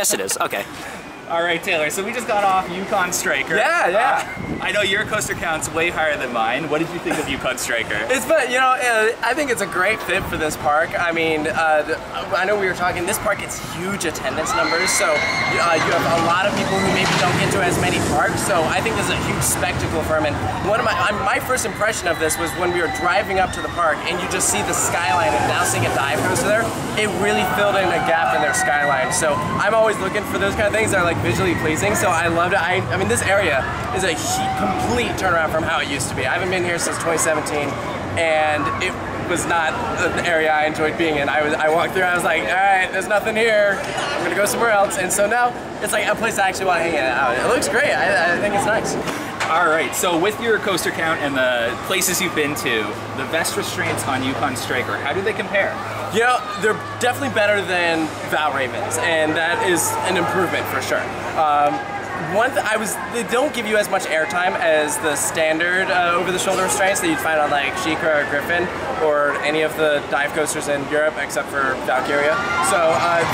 Yes, it is. Okay. All right, Taylor, so we just got off Yukon Striker. Yeah, yeah. I know your coaster count's way higher than mine. What did you think of Yukon Striker? It's been, you know, I think it's a great fit for this park. I mean, I know we were talking, this park gets huge attendance numbers, so you have a lot of people who maybe don't get to as many parks, so I think this is a huge spectacle for them. And one of my first impression of this was when we were driving up to the park and you just see the skyline and now seeing a dive coaster there, it really filled in a gap in their skyline. So I'm always looking for those kind of things that are like visually pleasing, so I loved it. I mean, this area is a complete turnaround from how it used to be. I haven't been here since 2017, and it was not an area I enjoyed being in. I walked through, I was like, all right, there's nothing here. I'm gonna go somewhere else. And so now it's like a place I actually want to hang out. It looks great. I think it's nice. All right, so with your coaster count and the places you've been to, the vest restraints on Yukon Striker, how do they compare? You know, they're definitely better than Val Ravens, and that is an improvement for sure. They don't give you as much airtime as the standard over-the-shoulder restraints that you'd find on like Sheikra or Griffin or any of the dive coasters in Europe except for Valkyria. So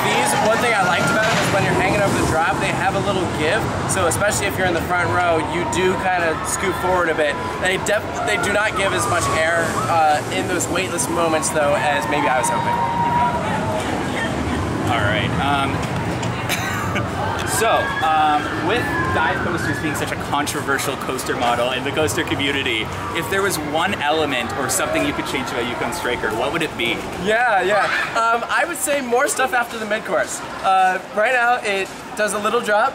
these, one thing I liked about it is when you're hanging over the drop, they have a little give. So especially if you're in the front row, you do kind of scoot forward a bit. They do not give as much air in those weightless moments though as maybe I was hoping. All right. So, with dive coasters being such a controversial coaster model in the coaster community, if there was one element or something you could change about Yukon Striker, what would it be? Yeah, yeah. I would say more stuff after the mid-course. Right now, it does a little drop,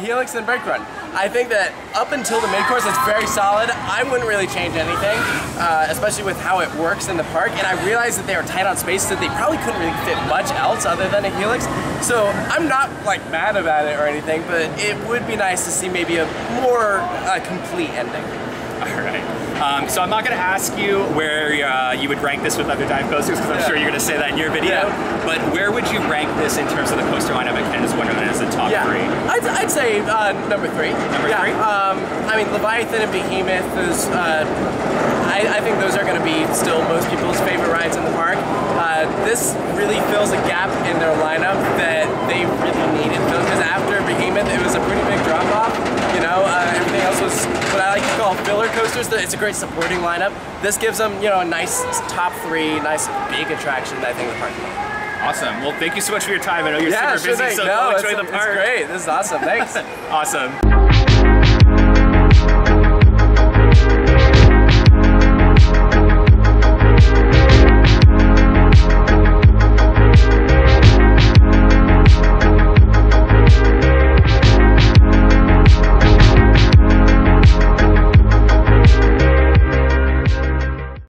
helix, and brake run. I think that up until the mid-course, it's very solid. I wouldn't really change anything, especially with how it works in the park. And I realized that they were tight on space, so they probably couldn't really fit much else other than a helix. So I'm not like mad about it or anything, but it would be nice to see maybe a more complete ending. All right. So I'm not going to ask you where you would rank this with other dive coasters, because I'm sure you're going to say that in your video. Yeah. But where would you rank this in terms of the coaster lineup at Canada's Wonderland as the top three? I'd say number 3. Number 3? I mean, Leviathan and Behemoth, those, I think those are going to be still most people's favorite rides in the park. This really fills a gap in their lineup that they really needed, because after Behemoth, it was a pretty big drop-off. You know, everything else was what I like to call filler coasters. It's a great supporting lineup. This gives them, you know, a nice top 3, nice big attraction that I think the park needs. Awesome. Well, thank you so much for your time. I know you're super busy, so enjoy the park. It's great. This is awesome. Thanks. Awesome.